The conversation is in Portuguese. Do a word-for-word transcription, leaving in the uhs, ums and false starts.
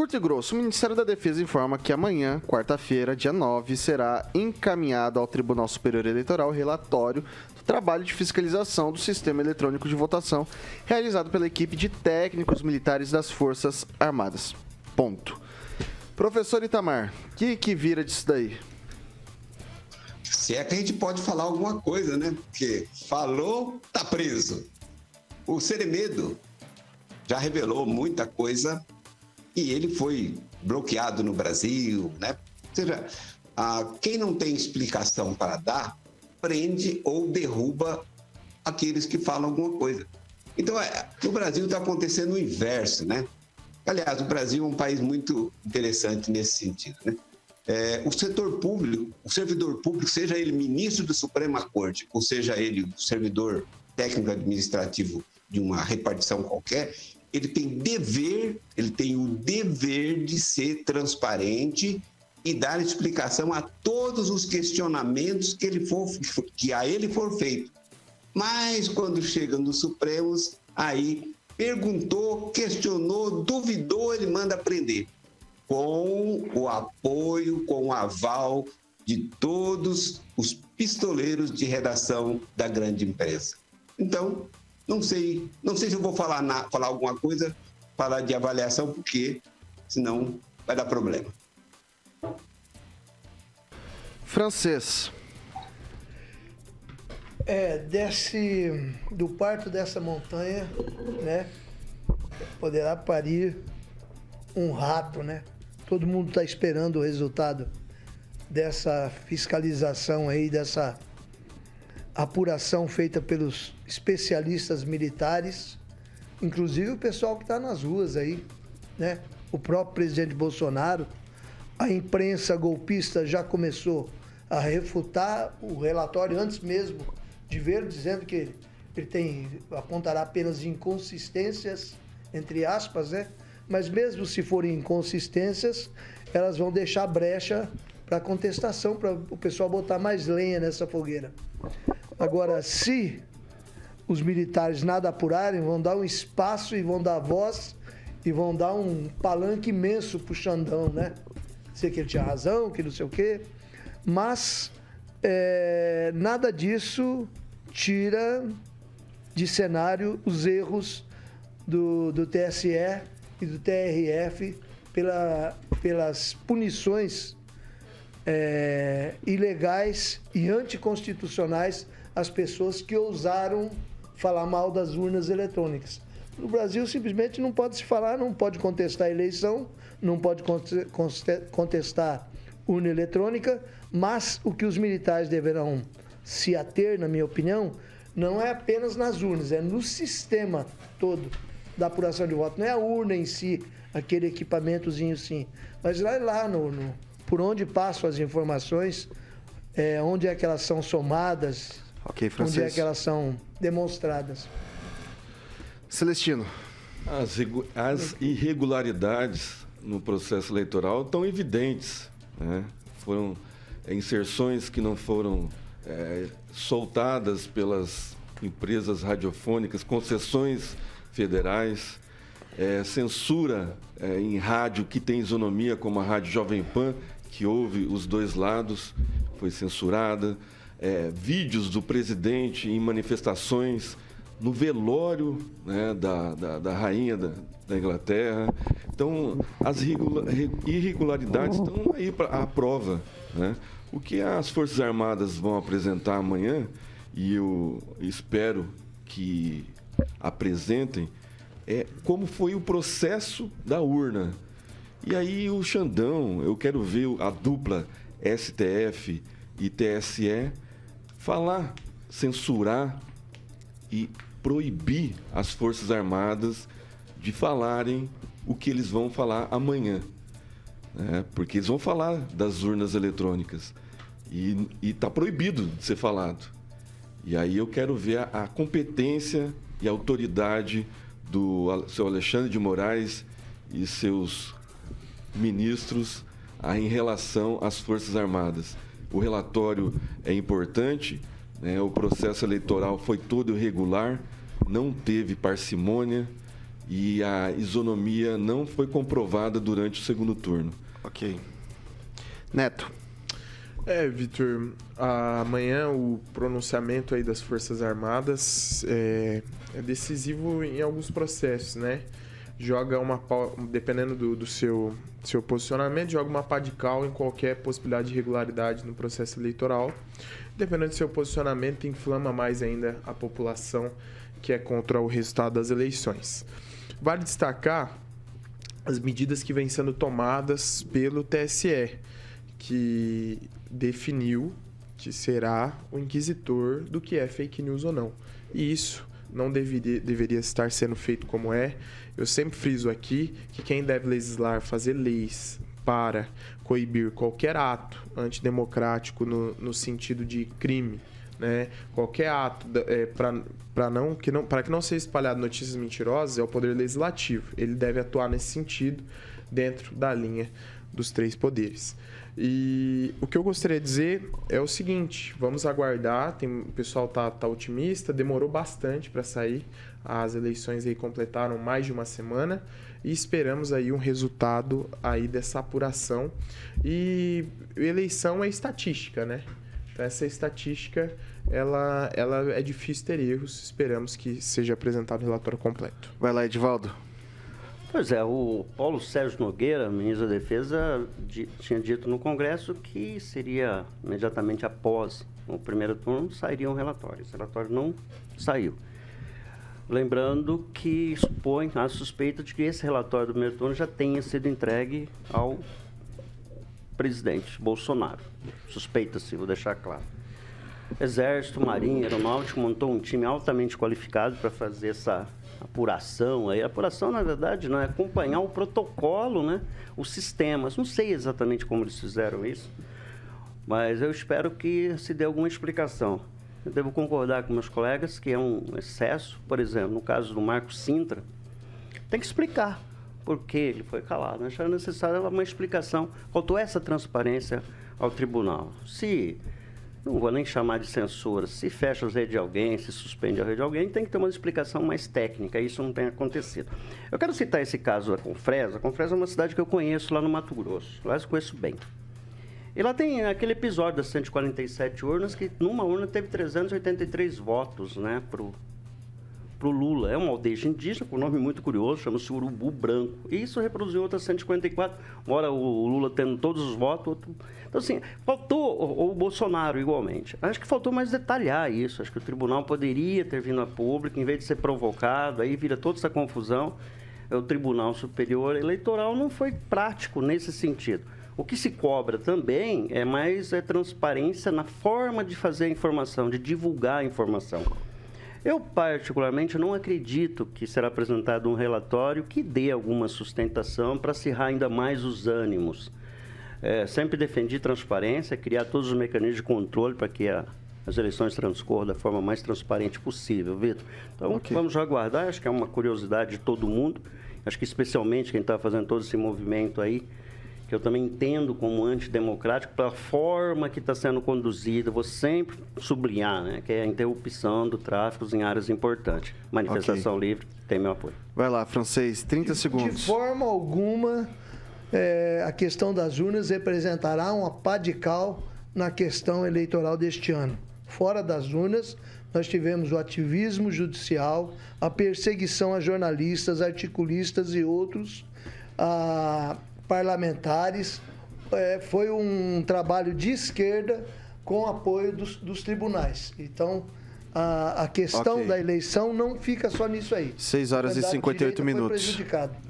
Curto e grosso, o Ministério da Defesa informa que amanhã, quarta-feira, dia nove, será encaminhado ao Tribunal Superior Eleitoral o relatório do trabalho de fiscalização do sistema eletrônico de votação realizado pela equipe de técnicos militares das Forças Armadas. Ponto. Professor Itamar, o que, que vira disso daí? Se é que a gente pode falar alguma coisa, né? Porque falou, tá preso. O Seremedo já revelou muita coisa e ele foi bloqueado no Brasil, né? Ou seja, a, quem não tem explicação para dar, prende ou derruba aqueles que falam alguma coisa. Então, é, no Brasil está acontecendo o inverso, né? Aliás, o Brasil é um país muito interessante nesse sentido, né? É, o setor público, o servidor público, seja ele ministro da Suprema Corte, ou seja ele o servidor técnico administrativo de uma repartição qualquer, ele tem dever, ele tem o dever de ser transparente e dar explicação a todos os questionamentos que, ele for, que a ele for feito. Mas quando chega nos Supremos, aí perguntou, questionou, duvidou, ele manda prender. Com o apoio, com o aval de todos os pistoleiros de redação da grande imprensa. Então, não sei, não sei se eu vou falar, na, falar alguma coisa, falar de avaliação, porque senão vai dar problema. Francês. É, desce do parto dessa montanha, né? Poderá parir um rato, né? Todo mundo está esperando o resultado dessa fiscalização aí, dessa apuração feita pelos especialistas militares, inclusive o pessoal que está nas ruas aí, né? O próprio presidente Bolsonaro, a imprensa golpista já começou a refutar o relatório antes mesmo de ver, dizendo que ele tem, apontará apenas inconsistências, entre aspas, né? Mas mesmo se forem inconsistências, elas vão deixar brecha para contestação, para o pessoal botar mais lenha nessa fogueira. Agora, se os militares nada apurarem, vão dar um espaço e vão dar voz e vão dar um palanque imenso para o Xandão, né? Sei que ele tinha razão, que não sei o quê, mas é, nada disso tira de cenário os erros do, do T S E e do T R F pela, pelas punições É, ilegais e anticonstitucionais as pessoas que ousaram falar mal das urnas eletrônicas. No Brasil, simplesmente não pode se falar, não pode contestar a eleição, não pode contestar urna eletrônica, mas o que os militares deverão se ater, na minha opinião, não é apenas nas urnas, é no sistema todo da apuração de voto. Não é a urna em si, aquele equipamentozinho sim, mas lá, lá no... no por onde passam as informações, é, onde é que elas são somadas, okay, onde é que elas são demonstradas. Celestino. As, as irregularidades no processo eleitoral estão evidentes, né? Foram inserções que não foram é, soltadas pelas empresas radiofônicas, concessões federais, é, censura é, em rádio que tem isonomia, como a Rádio Jovem Pan, que houve os dois lados, foi censurada, é, vídeos do presidente em manifestações no velório, né, da, da, da rainha da, da Inglaterra. Então, as irregularidades estão aí pra, à prova, né? O que as Forças Armadas vão apresentar amanhã, e eu espero que apresentem, é como foi o processo da urna. E aí o Xandão, eu quero ver a dupla S T F e T S E falar, censurar e proibir as Forças Armadas de falarem o que eles vão falar amanhã, né? Porque eles vão falar das urnas eletrônicas e está proibido de ser falado. E aí eu quero ver a, a competência e a autoridade do seu Alexandre de Moraes e seus ministros em relação às Forças Armadas. O relatório é importante, né? O processo eleitoral foi todo irregular, não teve parcimônia e a isonomia não foi comprovada durante o segundo turno. Ok. Neto. É, Vitor, amanhã o pronunciamento aí das Forças Armadas é, é decisivo em alguns processos, né? Joga uma pau, dependendo do, do seu, seu posicionamento, joga uma pá de cal em qualquer possibilidade de irregularidade no processo eleitoral. Dependendo do seu posicionamento, inflama mais ainda a população que é contra o resultado das eleições. Vale destacar as medidas que vêm sendo tomadas pelo T S E, que definiu que será o inquisitor do que é fake news ou não. E isso não deveria, deveria estar sendo feito como é. Eu sempre friso aqui que quem deve legislar, fazer leis para coibir qualquer ato antidemocrático no, no sentido de crime, né? Qualquer ato é, para não, que não, para que não seja espalhado notícias mentirosas é o Poder Legislativo. Ele deve atuar nesse sentido dentro da linha dos três poderes. E o que eu gostaria de dizer é o seguinte, vamos aguardar, tem, o pessoal tá, tá otimista, demorou bastante para sair, as eleições aí completaram mais de uma semana e esperamos aí um resultado aí dessa apuração. E eleição é estatística, né? Então essa estatística, ela, ela é difícil ter erros, esperamos que seja apresentado o relatório completo. Vai lá, Edivaldo. Pois é, o Paulo Sérgio Nogueira, ministro da Defesa, tinha dito no Congresso que seria imediatamente após o primeiro turno, sairia um relatório. Esse relatório não saiu. Lembrando que expõe a suspeita de que esse relatório do primeiro turno já tenha sido entregue ao presidente Bolsonaro. Suspeita-se, vou deixar claro. Exército, Marinha, Aeronáutica montou um time altamente qualificado para fazer essa apuração aí. A apuração, na verdade, não é acompanhar o protocolo, né? Os sistemas. Não sei exatamente como eles fizeram isso, mas eu espero que se dê alguma explicação. Eu devo concordar com meus colegas que é um excesso, por exemplo, no caso do Marco Sintra, tem que explicar por que ele foi calado. Acharam necessária uma explicação quanto a essa transparência ao tribunal. Se... não vou nem chamar de censura. Se fecha a rede de alguém, se suspende a rede de alguém, tem que ter uma explicação mais técnica. Isso não tem acontecido. Eu quero citar esse caso da Confresa. A Confresa é uma cidade que eu conheço lá no Mato Grosso. Lá eu conheço bem. E lá tem aquele episódio das cento e quarenta e sete urnas, que numa urna teve trezentos e oitenta e três votos, né, pro, pro Lula. É uma aldeia indígena, com um nome muito curioso, chama-se Urubu Branco. E isso reproduziu outras cento e cinquenta e quatro. Uma hora o Lula tendo todos os votos, outro... Então, assim, faltou, ou o Bolsonaro igualmente, acho que faltou mais detalhar isso, acho que o tribunal poderia ter vindo a público, em vez de ser provocado, aí vira toda essa confusão, o Tribunal Superior Eleitoral não foi prático nesse sentido. O que se cobra também é mais é transparência na forma de fazer a informação, de divulgar a informação. Eu, particularmente, não acredito que será apresentado um relatório que dê alguma sustentação para acirrar ainda mais os ânimos. É, sempre defendi transparência, criar todos os mecanismos de controle para que a, as eleições transcorram da forma mais transparente possível, Vitor. Então, okay, vamos aguardar, acho que é uma curiosidade de todo mundo, acho que especialmente quem está fazendo todo esse movimento aí, que eu também entendo como antidemocrático, pela forma que está sendo conduzida, vou sempre sublinhar, né, que é a interrupção do tráfico em áreas importantes. Manifestação okay. livre, tem meu apoio. Vai lá, Francês, trinta segundos. De forma alguma... É, a questão das urnas representará uma pá de cal na questão eleitoral deste ano. Fora das urnas, nós tivemos o ativismo judicial, a perseguição a jornalistas, articulistas e outros, a parlamentares. É, foi um trabalho de esquerda com apoio dos, dos tribunais. Então, a, a questão okay. da eleição não fica só nisso aí. seis horas e cinquenta e oito minutos. Foi prejudicado.